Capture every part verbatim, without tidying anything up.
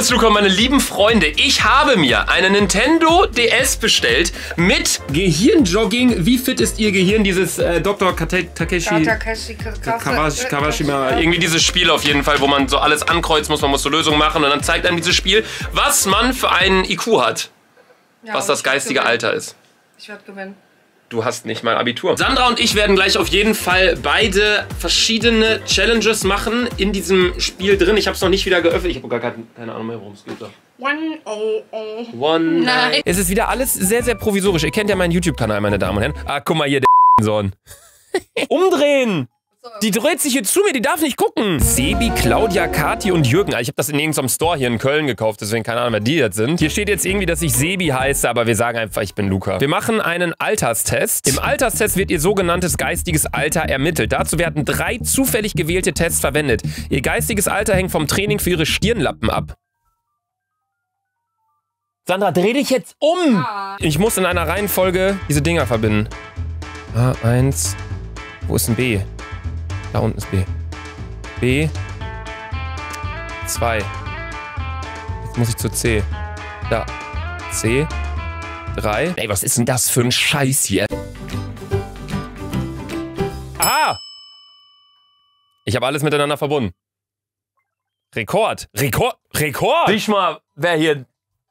es, Luca, meine lieben Freunde. Ich habe mir eine Nintendo D S bestellt mit Gehirnjogging. Wie fit ist ihr Gehirn? Dieses äh, Doktor Takeshi Kawashima. Irgendwie dieses Spiel auf jeden Fall, wo man so alles ankreuzen muss, man muss so Lösungen machen und dann zeigt einem dieses Spiel, was man für einen I Q hat. Ja, was das geistige Alter ist. Ich werde gewinnen. Du hast nicht mein Abitur. Sandra und ich werden gleich auf jeden Fall beide verschiedene Challenges machen in diesem Spiel drin. Ich habe es noch nicht wieder geöffnet. Ich habe gar keine, keine Ahnung mehr, worum es geht. hundertundeins. Es ist wieder alles sehr, sehr provisorisch. Ihr kennt ja meinen YouTube-Kanal, meine Damen und Herren. Ah, guck mal hier, der Sohn. Umdrehen! Die dreht sich hier zu mir, die darf nicht gucken. Sebi, Claudia, Kati und Jürgen. Ich habe das in irgendeinem Store hier in Köln gekauft, deswegen keine Ahnung, wer die jetzt sind. Hier steht jetzt irgendwie, dass ich Sebi heiße, aber wir sagen einfach, ich bin Luca. Wir machen einen Alterstest. Im Alterstest wird ihr sogenanntes geistiges Alter ermittelt. Dazu werden drei zufällig gewählte Tests verwendet. Ihr geistiges Alter hängt vom Training für ihre Stirnlappen ab. Sandra, dreh dich jetzt um. Ich muss in einer Reihenfolge diese Dinger verbinden. A eins. Wo ist ein B? Da unten ist B. B. zwei. Jetzt muss ich zu C. Da. C. drei. Ey, was ist denn das für ein Scheiß hier? Ah! Ich habe alles miteinander verbunden. Rekord. Rekord. Rekord! Sieh mal, wer hier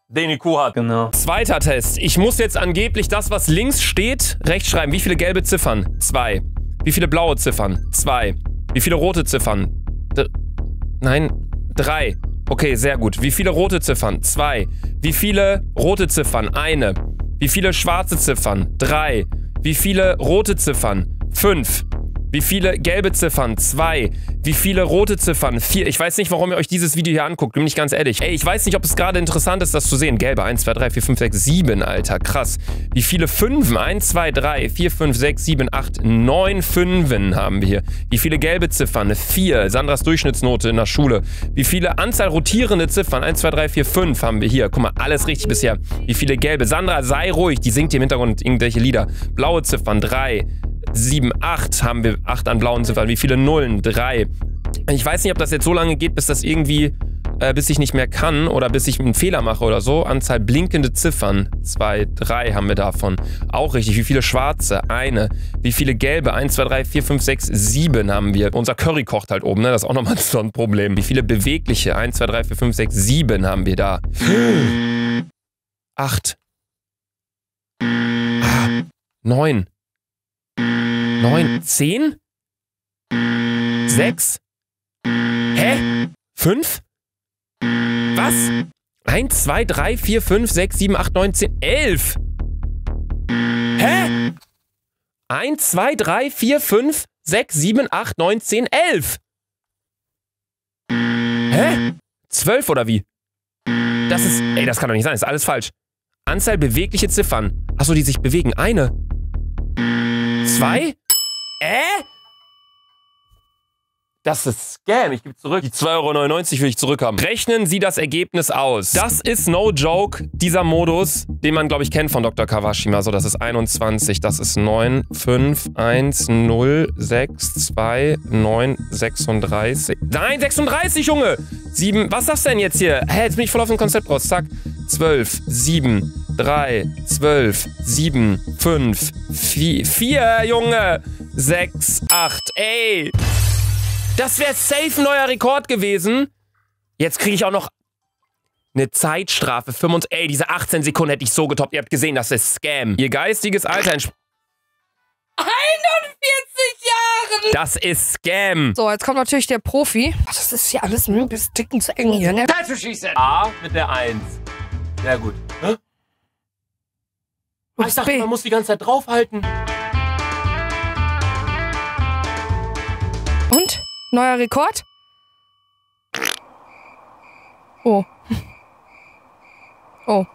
den I Q hat. Genau. Zweiter Test. Ich muss jetzt angeblich das, was links steht, rechts schreiben. Wie viele gelbe Ziffern? zwei. Wie viele blaue Ziffern? zwei. Wie viele rote Ziffern? D Nein, drei. Okay, sehr gut. Wie viele rote Ziffern? zwei. Wie viele rote Ziffern? eine. Wie viele schwarze Ziffern? drei. Wie viele rote Ziffern? fünf. Wie viele gelbe Ziffern? zwei. Wie viele rote Ziffern? vier. Ich weiß nicht, warum ihr euch dieses Video hier anguckt, bin ich ganz ehrlich. Ey, ich weiß nicht, ob es gerade interessant ist, das zu sehen. Gelbe, eins, zwei, drei, vier, fünf, sechs, sieben, Alter, krass. Wie viele Fünfen? eins, zwei, drei, vier, fünf, sechs, sieben, acht, neun Fünfen haben wir hier. Wie viele gelbe Ziffern? vier. Sandras Durchschnittsnote in der Schule. Wie viele Anzahl rotierende Ziffern? eins, zwei, drei, vier, fünf haben wir hier. Guck mal, alles richtig bisher. Wie viele gelbe? Sandra, sei ruhig, die singt hier im Hintergrund irgendwelche Lieder. Blaue Ziffern? drei. sieben, acht haben wir, acht an blauen Ziffern. Wie viele Nullen? drei. Ich weiß nicht, ob das jetzt so lange geht, bis das irgendwie, äh, bis ich nicht mehr kann oder bis ich einen Fehler mache oder so. Anzahl blinkende Ziffern. zwei, drei haben wir davon. Auch richtig. Wie viele schwarze? eine. Wie viele gelbe? eins, zwei, drei, vier, fünf, sechs, sieben haben wir. Unser Curry kocht halt oben, ne? Das ist auch nochmal so ein Problem. Wie viele bewegliche? eins, zwei, drei, vier, fünf, sechs, sieben haben wir da. acht. Ah, neun. neun, zehn, sechs, hä? fünf? Was? eins, zwei, drei, vier, fünf, sechs, sieben, acht, neun, zehn, elf! Hä? eins, zwei, drei, vier, fünf, sechs, sieben, acht, neun, zehn, elf! Hä? zwölf oder wie? Das ist, ey, das kann doch nicht sein, das ist alles falsch. Anzahl bewegliche Ziffern. Achso, die sich bewegen. Eine. Zwei? Äh? Das ist Scam, ich gebe zurück. Die zwei Euro neunundneunzig will ich zurückhaben. Rechnen Sie das Ergebnis aus. Das ist no joke, dieser Modus, den man, glaube ich, kennt von Doktor Kawashima. So, das ist einundzwanzig, das ist neun, fünf, eins, null, sechs, zwei, neun, sechsunddreißig. Nein, sechsunddreißig, Junge! sieben, was ist das denn jetzt hier? Hä, jetzt bin ich voll auf dem Konzept raus. Zack. zwölf, sieben, drei, zwölf, sieben, fünf, vier, vier, Junge! sechs, acht, ey! Das wäre safe ein neuer Rekord gewesen. Jetzt kriege ich auch noch eine Zeitstrafe. fünfundzwanzig, ey, diese achtzehn Sekunden hätte ich so getoppt. Ihr habt gesehen, das ist Scam. Ihr geistiges Alter entspricht einundvierzig Jahren. Das ist Scam. So, jetzt kommt natürlich der Profi. Oh, das ist hier alles möglichst dick und zu eng hier, ne? Dazu schießen. A mit der eins. Sehr gut. Hä? Ich dachte, man muss die ganze Zeit draufhalten. Und? Neuer Rekord? Oh. Oh.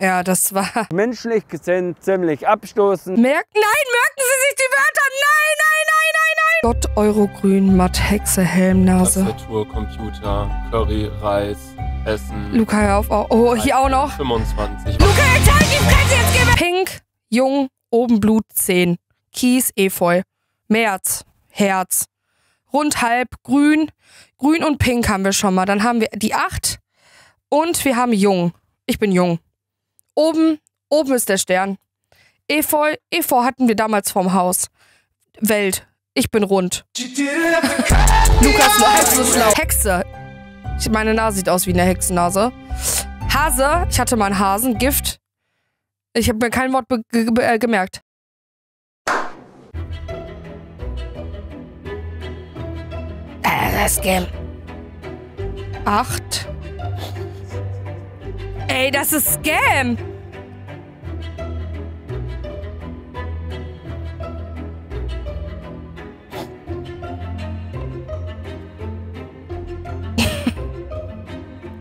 Ja, das war... Menschlich gesehen ziemlich abstoßend. Merk... Nein, merken Sie sich die Wörter! Nein, nein, nein, nein, nein! Gott, Eurogrün, Matt, Hexe, Helm, Nase. Tastatur, Computer, Curry, Reis, Essen... Luca, hör auf, oh, oh hier auch noch. fünfundzwanzig. Luca, jetzt halt die Fresse, jetzt gehen wir... Pink, Jung, oben Blut, zehn. Kies, Efeu. März, Herz, Rundhalb, Grün, Grün und Pink haben wir schon mal. Dann haben wir die acht und wir haben Jung. Ich bin Jung. Oben, oben ist der Stern. Efeu, Efeu hatten wir damals vom Haus. Welt, ich bin rund. Lukas war halb Hexe. Ich, meine Nase sieht aus wie eine Hexennase. Hase, ich hatte mal einen Hasen. Gift. Ich habe mir kein Wort be ge äh, gemerkt. Das Game. Acht. Ey, das ist Scam.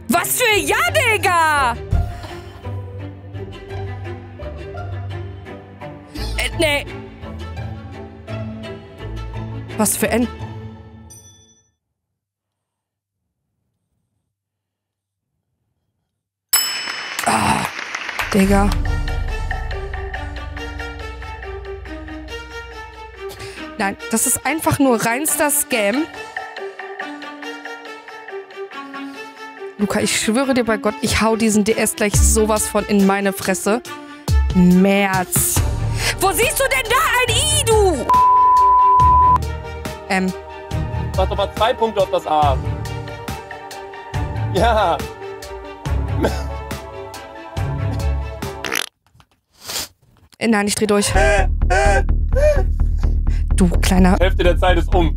Was für Ja, Digga! Äh, nee. Was für N? Ah, Digga. Nein, das ist einfach nur reinster Scam. Luca, ich schwöre dir bei Gott, ich hau diesen D S gleich sowas von in meine Fresse. März. Wo siehst du denn da ein I, du? Ähm. Du hast aber zwei Punkte auf das A. Ja. Nein, ich dreh durch. Du kleiner... Hälfte der Zeit ist um.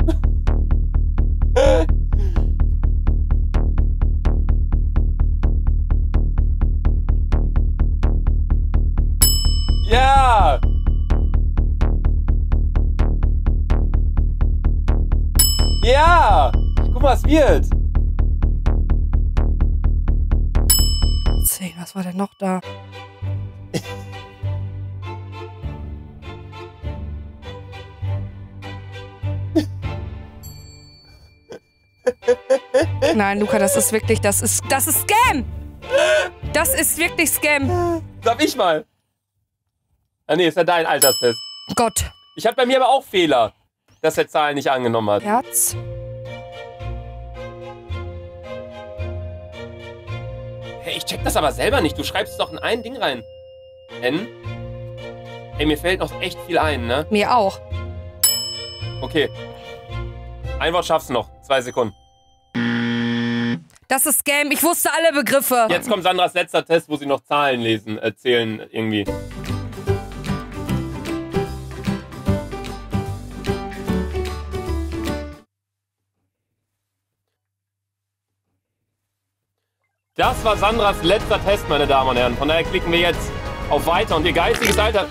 Ja! Ja! Guck mal, es wird! zehn, was war denn noch da? Nein, Luca, das ist wirklich, das ist, das ist Scam! Das ist wirklich Scam! Sag ich mal! Ah nee, ist ja dein Alterstest. Gott. Ich hatte bei mir aber auch Fehler, dass er Zahlen nicht angenommen hat. Herz. Hey, ich check das aber selber nicht. Du schreibst doch in ein Ding rein. N. Ey, mir fällt noch echt viel ein, ne? Mir auch. Okay. Ein Wort schaffst du noch. Zwei Sekunden. Das ist Game. Ich wusste alle Begriffe. Jetzt kommt Sandras letzter Test, wo sie noch Zahlen lesen, äh, zählen irgendwie. Das war Sandras letzter Test, meine Damen und Herren. Von daher klicken wir jetzt auf Weiter und ihr geistiges Alter...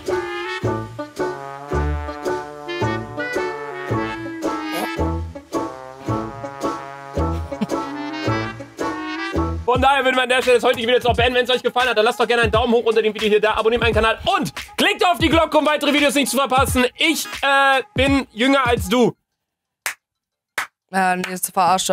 Von daher würden wir an der Stelle das heutige Video jetzt auch beenden. Wenn es euch gefallen hat, dann lasst doch gerne einen Daumen hoch unter dem Video hier da, abonniert meinen Kanal und klickt auf die Glocke, um weitere Videos nicht zu verpassen. Ich äh, bin jünger als du. Ja, nee, ist verarscht.